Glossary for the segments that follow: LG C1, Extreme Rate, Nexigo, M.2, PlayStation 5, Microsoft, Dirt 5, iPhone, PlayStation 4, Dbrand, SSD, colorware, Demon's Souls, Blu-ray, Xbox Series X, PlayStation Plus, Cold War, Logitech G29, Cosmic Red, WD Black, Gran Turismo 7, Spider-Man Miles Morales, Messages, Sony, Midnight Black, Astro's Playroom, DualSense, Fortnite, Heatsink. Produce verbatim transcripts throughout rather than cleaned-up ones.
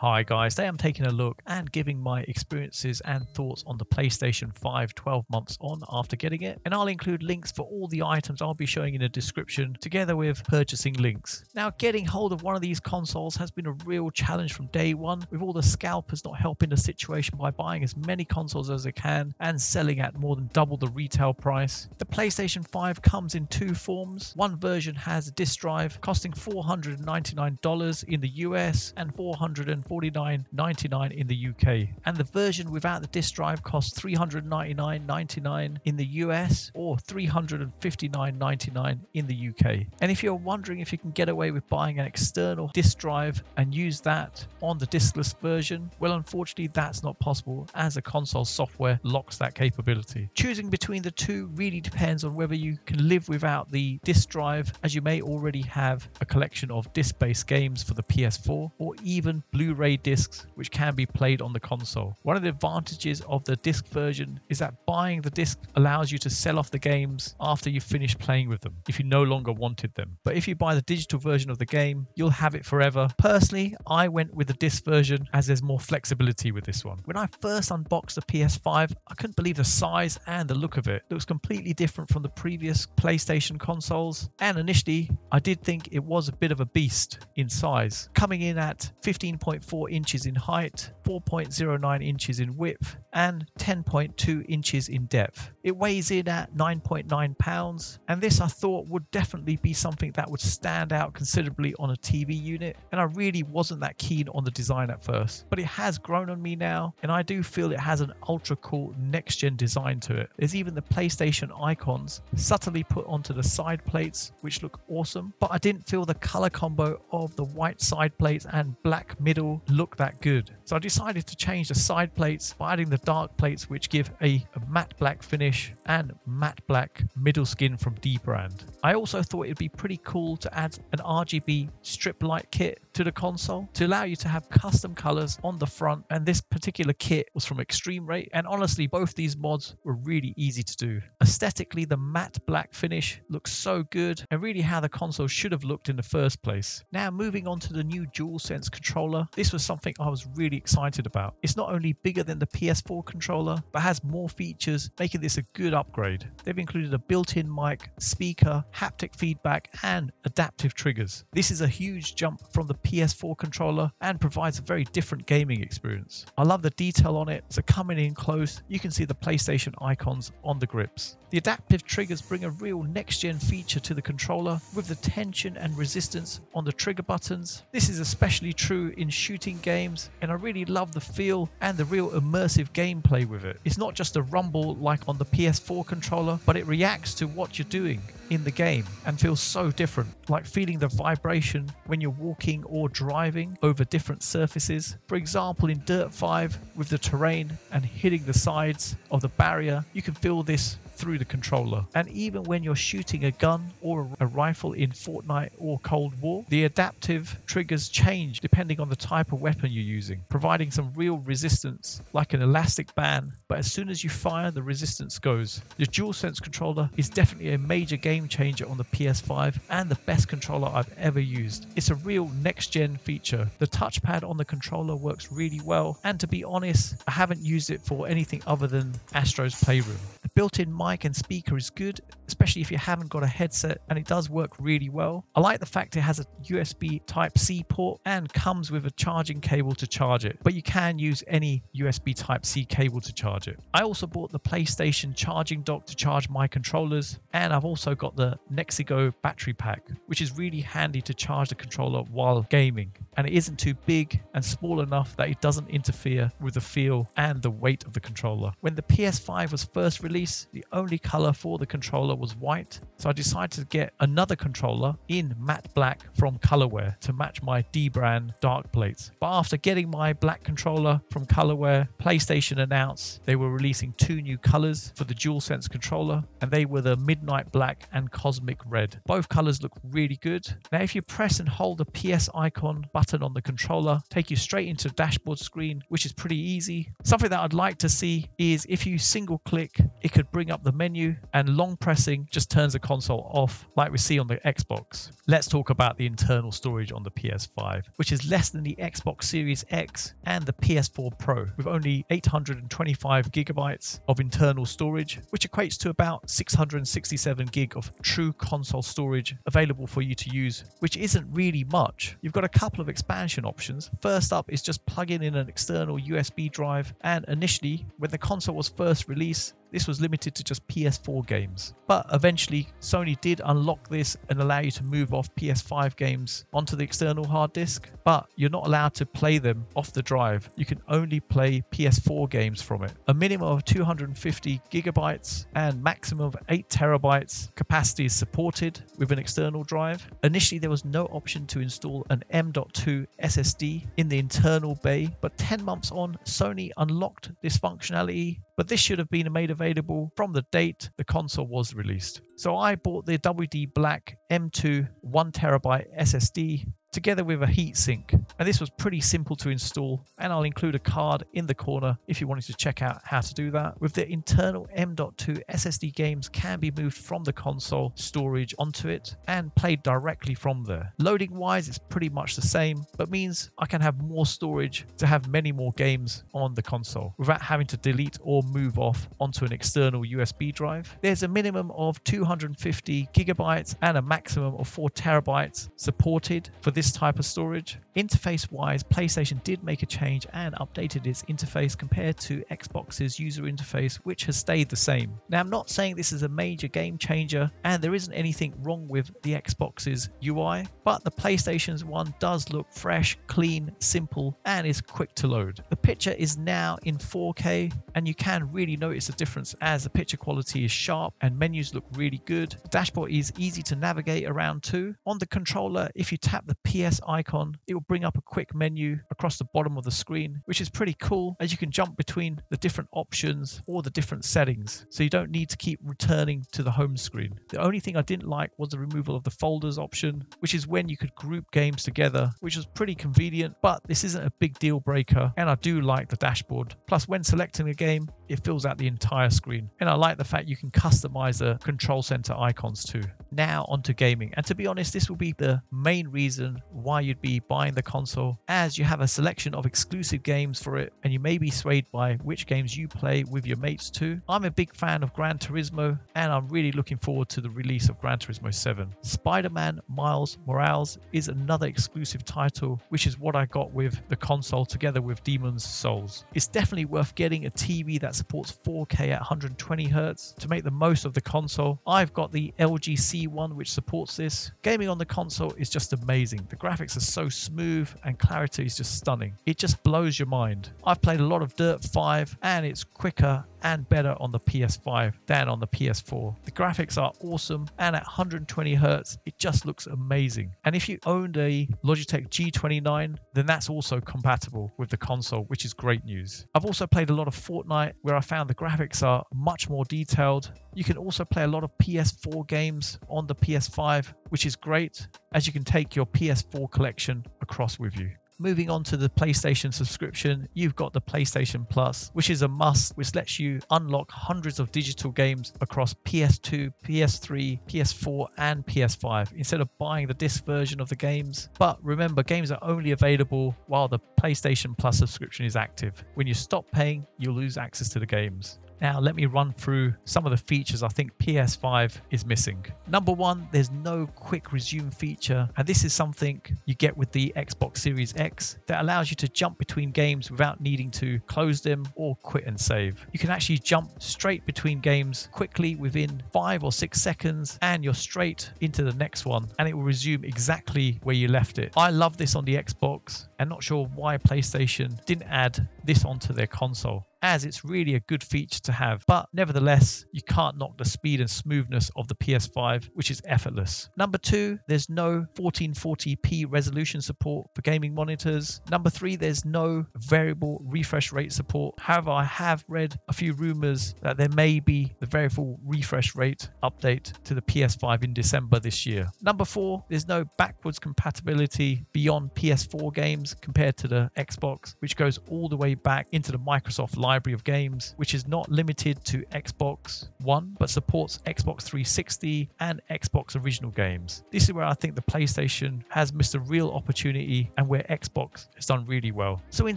Hi guys, today I'm taking a look and giving my experiences and thoughts on the PlayStation five twelve months on after getting it, and I'll include links for all the items I'll be showing in the description together with purchasing links. Now, getting hold of one of these consoles has been a real challenge from day one, with all the scalpers not helping the situation by buying as many consoles as they can and selling at more than double the retail price. The PlayStation five comes in two forms. One version has a disc drive costing four hundred ninety-nine dollars in the U S and four hundred forty-nine ninety-nine in the U K, and the version without the disc drive costs three hundred ninety-nine ninety-nine in the U S or three hundred fifty-nine ninety-nine in the U K. And if you're wondering if you can get away with buying an external disc drive and use that on the discless version, well, unfortunately that's not possible, as the console software locks that capability. Choosing between the two really depends on whether you can live without the disc drive, as you may already have a collection of disc-based games for the P S four or even Blu-ray discs which can be played on the console. One of the advantages of the disc version is that buying the disc allows you to sell off the games after you finish playing with them if you no longer wanted them. But if you buy the digital version of the game, you'll have it forever. Personally, I went with the disc version as there's more flexibility with this one. When I first unboxed the P S five, I couldn't believe the size and the look of it. It looks completely different from the previous PlayStation consoles, and initially I did think it was a bit of a beast in size, coming in at fifteen point four inches in height, four point zero nine inches in width, and ten point two inches in depth. It weighs in at nine point nine pounds, and this I thought would definitely be something that would stand out considerably on a T V unit, and I really wasn't that keen on the design at first, but it has grown on me now, and I do feel it has an ultra cool next gen design to it. There's even the PlayStation icons subtly put onto the side plates which look awesome, but I didn't feel the color combo of the white side plates and black middle look that good, so I decided to change the side plates by adding the dark plates which give a, a matte black finish and matte black middle skin from Dbrand. I also thought it'd be pretty cool to add an R G B strip light kit to the console to allow you to have custom colors on the front, and this particular kit was from Extreme Rate, and honestly both these mods were really easy to do. Aesthetically, the matte black finish looks so good and really how the console should have looked in the first place. Now, moving on to the new DualSense controller, this was something I was really excited about. It's not only bigger than the P S four controller but has more features, making this a good upgrade. They've included a built-in mic, speaker, haptic feedback and adaptive triggers. This is a huge jump from the P S four controller and provides a very different gaming experience. I love the detail on it, so coming in close you can see the PlayStation icons on the grips. The adaptive triggers bring a real next-gen feature to the controller with the tension and resistance on the trigger buttons. This is especially true in shooting games, and I really love the feel and the real immersive gameplay with it. It's not just a rumble like on the P S four controller, but it reacts to what you're doing in the game and feels so different, like feeling the vibration when you're walking or driving over different surfaces. For example, in Dirt five, with the terrain and hitting the sides of the barrier, you can feel this through the controller. And even when you're shooting a gun or a rifle in Fortnite or Cold War, the adaptive triggers change depending on the type of weapon you're using, providing some real resistance like an elastic band, but as soon as you fire the resistance goes. The DualSense controller is definitely a major game changer on the P S five and the best controller I've ever used. It's a real next gen feature. The touchpad on the controller works really well, and to be honest I haven't used it for anything other than Astro's Playroom. The built-in mic and speaker is good, especially if you haven't got a headset, and it does work really well. I like the fact it has a U S B Type C port and comes with a charging cable to charge it, but you can use any U S B Type C cable to charge it. I also bought the PlayStation charging dock to charge my controllers, and I've also got the Nexigo battery pack which is really handy to charge the controller while gaming, and it isn't too big and small enough that it doesn't interfere with the feel and the weight of the controller. When the P S five was first released, the only color for the controller was white, so I decided to get another controller in matte black from Colorware to match my Dbrand dark plates. But after getting my black controller from Colorware, PlayStation announced they were releasing two new colors for the DualSense controller, and they were the Midnight Black and Cosmic Red. Both colors look really good. Now, if you press and hold the P S icon button on the controller, take you straight into the dashboard screen, which is pretty easy. Something that I'd like to see is if you single click, it could bring up the menu, and long pressing just turns the console off like we see on the Xbox. Let's talk about the internal storage on the P S five, which is less than the Xbox Series X and the P S four Pro, with only eight hundred twenty-five gigabytes of internal storage, which equates to about six hundred sixty-seven gig of true console storage available for you to use, which isn't really much. You've got a couple of expansion options. First up is just plugging in an external U S B drive, and initially when the console was first released, this was limited to just P S four games, but eventually Sony did unlock this and allow you to move off P S five games onto the external hard disk, but you're not allowed to play them off the drive. You can only play P S four games from it. A minimum of two hundred fifty gigabytes and maximum of eight terabytes capacity is supported with an external drive. Initially there was no option to install an M dot two S S D in the internal bay, but ten months on, Sony unlocked this functionality, but this should have been made available from the date the console was released. So I bought the W D Black M two one terabyte S S D together with a heatsink, and this was pretty simple to install, and I'll include a card in the corner if you wanted to check out how to do that. With the internal M dot two S S D, games can be moved from the console storage onto it and played directly from there. Loading wise it's pretty much the same, but means I can have more storage to have many more games on the console without having to delete or move off onto an external U S B drive. There's a minimum of two hundred fifty gigabytes and a maximum of four terabytes supported for this type of storage. Interface wise, PlayStation did make a change and updated its interface compared to Xbox's user interface, which has stayed the same. Now, I'm not saying this is a major game changer, and there isn't anything wrong with the Xbox's U I, but the PlayStation's one does look fresh, clean, simple, and is quick to load. The picture is now in four K, and you can really notice the difference as the picture quality is sharp and menus look really good. The dashboard is easy to navigate around too. On the controller, if you tap the P S icon, it will bring up a quick menu across the bottom of the screen, which is pretty cool as you can jump between the different options or the different settings, so you don't need to keep returning to the home screen. The only thing I didn't like was the removal of the folders option, which is when you could group games together, which was pretty convenient, but this isn't a big deal breaker, and I do like the dashboard. Plus, when selecting a game, it fills out the entire screen, and I like the fact you can customize the control center icons too. Now onto gaming, and to be honest, this will be the main reason why you'd be buying the console, as you have a selection of exclusive games for it, and you may be swayed by which games you play with your mates too. I'm a big fan of Gran Turismo, and I'm really looking forward to the release of Gran Turismo seven. Spider-Man Miles Morales is another exclusive title, which is what I got with the console together with Demon's Souls. It's definitely worth getting a T V that supports four K at one hundred twenty hertz to make the most of the console. I've got the L G C one, which supports this. Gaming on the console is just amazing. The graphics are so smooth and clarity is just stunning. It just blows your mind. I've played a lot of Dirt five, and it's quicker and better on the P S five than on the P S four. The graphics are awesome, and at one hundred twenty hertz it just looks amazing. And if you owned a Logitech G twenty-nine, then that's also compatible with the console, which is great news. I've also played a lot of Fortnite, where I found the graphics are much more detailed. You can also play a lot of P S four games on the P S five, which is great, as you can take your P S four collection across with you. Moving on to the PlayStation subscription, you've got the PlayStation Plus, which is a must, which lets you unlock hundreds of digital games across P S two, P S three, P S four and P S five instead of buying the disc version of the games. But remember, games are only available while the PlayStation Plus subscription is active. When you stop paying, you lose access to the games. Now let me run through some of the features I think P S five is missing. Number one, there's no quick resume feature, and this is something you get with the Xbox Series X that allows you to jump between games without needing to close them or quit and save. You can actually jump straight between games quickly within five or six seconds, and you're straight into the next one, and it will resume exactly where you left it. I love this on the Xbox, and not sure why PlayStation didn't add this onto their console, as it's really a good feature to have. But nevertheless, you can't knock the speed and smoothness of the P S five, which is effortless. Number two, there's no fourteen forty p resolution support for gaming monitors. Number three, there's no variable refresh rate support. However, I have read a few rumors that there may be the variable refresh rate update to the P S five in December this year. Number four, there's no backwards compatibility beyond P S four games compared to the Xbox, which goes all the way back into the Microsoft library of games, which is not limited to Xbox One, but supports Xbox three sixty and Xbox original games. This is where I think the PlayStation has missed a real opportunity and where Xbox has done really well. So in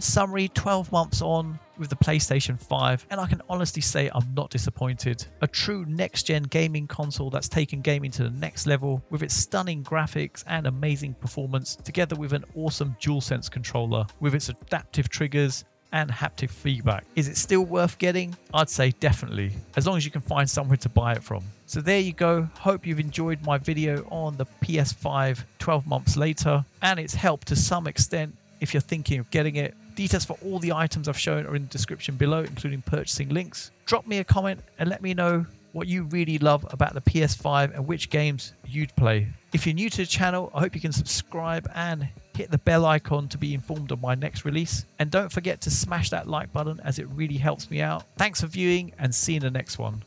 summary, twelve months on with the PlayStation five, and I can honestly say I'm not disappointed. A true next-gen gaming console that's taken gaming to the next level with its stunning graphics and amazing performance, together with an awesome DualSense controller with its adaptive triggers and haptic feedback. Is it still worth getting? I'd say definitely, as long as you can find somewhere to buy it from. So there you go. Hope you've enjoyed my video on the P S five twelve months later, and it's helped to some extent if you're thinking of getting it. Details for all the items I've shown are in the description below, including purchasing links. Drop me a comment and let me know what you really love about the P S five and which games you'd play. If you're new to the channel, I hope you can subscribe and hit the bell icon to be informed of my next release. And don't forget to smash that like button, as it really helps me out. Thanks for viewing, and see you in the next one.